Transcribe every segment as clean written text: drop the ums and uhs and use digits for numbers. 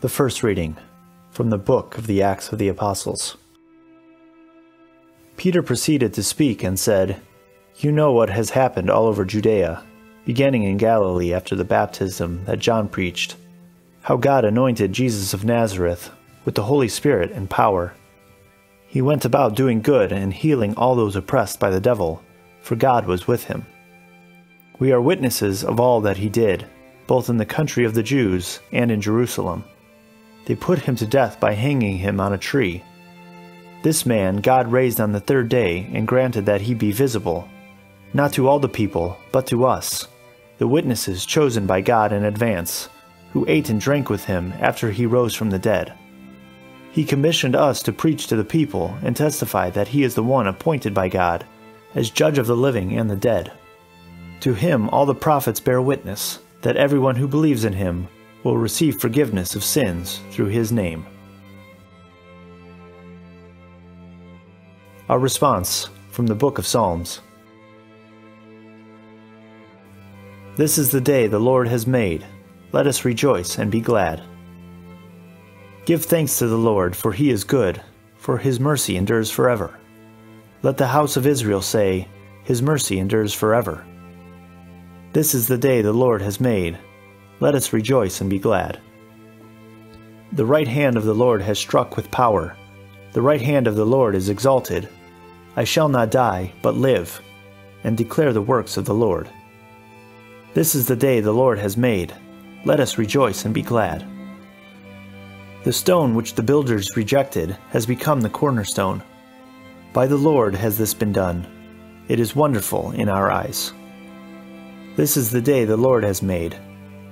The first reading from the book of the Acts of the Apostles. Peter proceeded to speak and said, "You know what has happened all over Judea, beginning in Galilee after the baptism that John preached, how God anointed Jesus of Nazareth with the Holy Spirit and power. He went about doing good and healing all those oppressed by the devil, for God was with him. We are witnesses of all that he did, both in the country of the Jews and in Jerusalem. They put him to death by hanging him on a tree. This man God raised on the third day and granted that he be visible, not to all the people, but to us, the witnesses chosen by God in advance, who ate and drank with him after he rose from the dead. He commissioned us to preach to the people and testify that he is the one appointed by God as judge of the living and the dead. To him all the prophets bear witness, that everyone who believes in him will receive forgiveness of sins through his name." Our response from the book of Psalms. This is the day the Lord has made. Let us rejoice and be glad. Give thanks to the Lord, for he is good, for his mercy endures forever. Let the house of Israel say, his mercy endures forever. This is the day the Lord has made. Let us rejoice and be glad. The right hand of the Lord has struck with power. The right hand of the Lord is exalted. I shall not die, but live, and declare the works of the Lord. This is the day the Lord has made. Let us rejoice and be glad. The stone which the builders rejected has become the cornerstone. By the Lord has this been done. It is wonderful in our eyes. This is the day the Lord has made.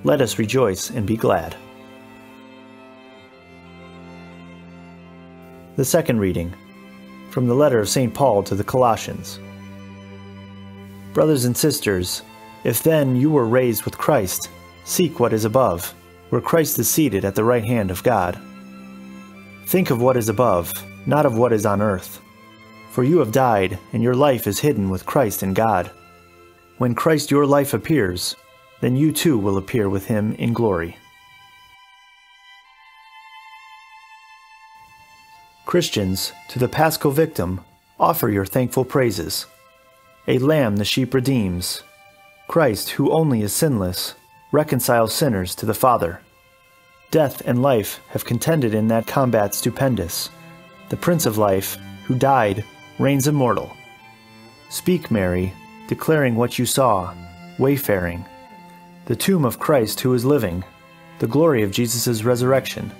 Let us rejoice and be glad. The second reading, from the letter of St. Paul to the Colossians. Brothers and sisters, if then you were raised with Christ, seek what is above, where Christ is seated at the right hand of God. Think of what is above, not of what is on earth. For you have died, and your life is hidden with Christ in God. When Christ your life appears, then you too will appear with him in glory. Christians, to the Paschal Victim, offer your thankful praises. A lamb the sheep redeems. Christ, who only is sinless, reconciles sinners to the Father. Death and life have contended in that combat stupendous. The Prince of Life, who died, reigns immortal. Speak, Mary, declaring what you saw, wayfaring, the tomb of Christ who is living, the glory of Jesus' resurrection,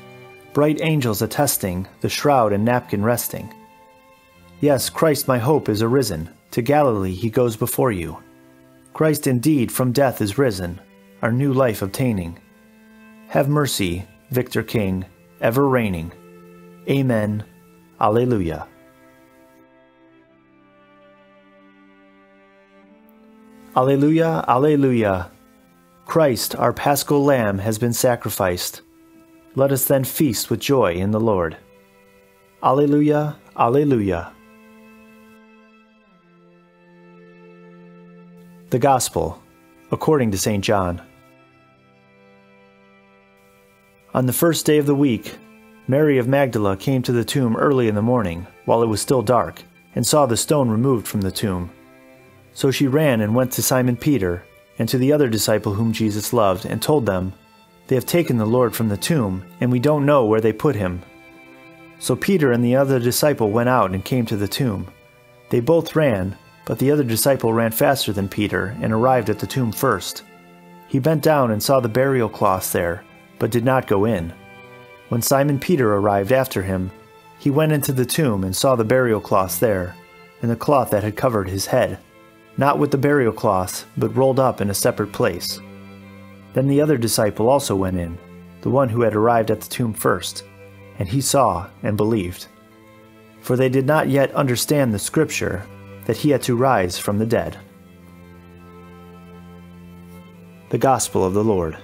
bright angels attesting, the shroud and napkin resting. Yes, Christ my hope is arisen, to Galilee he goes before you. Christ indeed from death is risen, our new life obtaining. Have mercy, Victor King, ever reigning. Amen. Alleluia. Alleluia, alleluia. Christ, our Paschal Lamb, has been sacrificed. Let us then feast with joy in the Lord. Alleluia, alleluia. The Gospel, according to St. John. On the first day of the week, Mary of Magdala came to the tomb early in the morning, while it was still dark, and saw the stone removed from the tomb. So she ran and went to Simon Peter and to the other disciple whom Jesus loved and told them, "They have taken the Lord from the tomb, and we don't know where they put him." So Peter and the other disciple went out and came to the tomb. They both ran, but the other disciple ran faster than Peter and arrived at the tomb first. He bent down and saw the burial cloths there, but did not go in. When Simon Peter arrived after him, he went into the tomb and saw the burial cloths there, and the cloth that had covered his head, not with the burial cloths, but rolled up in a separate place. Then the other disciple also went in, the one who had arrived at the tomb first, and he saw and believed. For they did not yet understand the scripture, that he had to rise from the dead. The Gospel of the Lord.